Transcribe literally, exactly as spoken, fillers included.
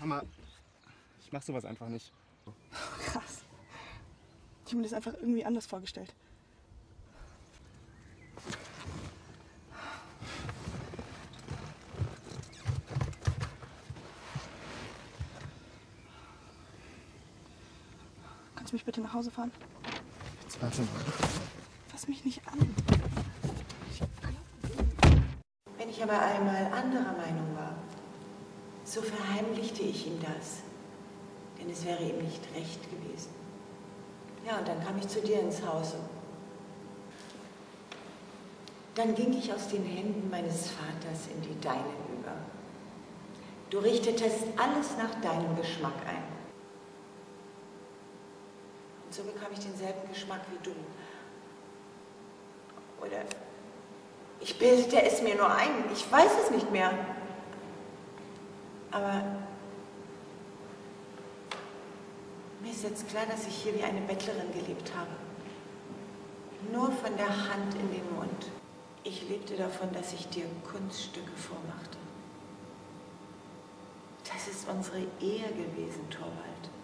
Hammer. Ich mach sowas einfach nicht. Krass. Ich habe mir das einfach irgendwie anders vorgestellt. Kannst du mich bitte nach Hause fahren? Jetzt warte mal. Fass mich nicht an. Wenn ich aber einmal anderer Meinung war, so verheimlichte ich ihm das. Denn es wäre ihm nicht recht gewesen. Ja, und dann kam ich zu dir ins Haus. Dann ging ich aus den Händen meines Vaters in die deinen über. Du richtetest alles nach deinem Geschmack ein. Und so bekam ich denselben Geschmack wie du. Oder ich bildete es mir nur ein, ich weiß es nicht mehr. Aber mir ist jetzt klar, dass ich hier wie eine Bettlerin gelebt habe. Nur von der Hand in den Mund. Ich lebte davon, dass ich dir Kunststücke vormachte. Das ist unsere Ehe gewesen, Thorwald.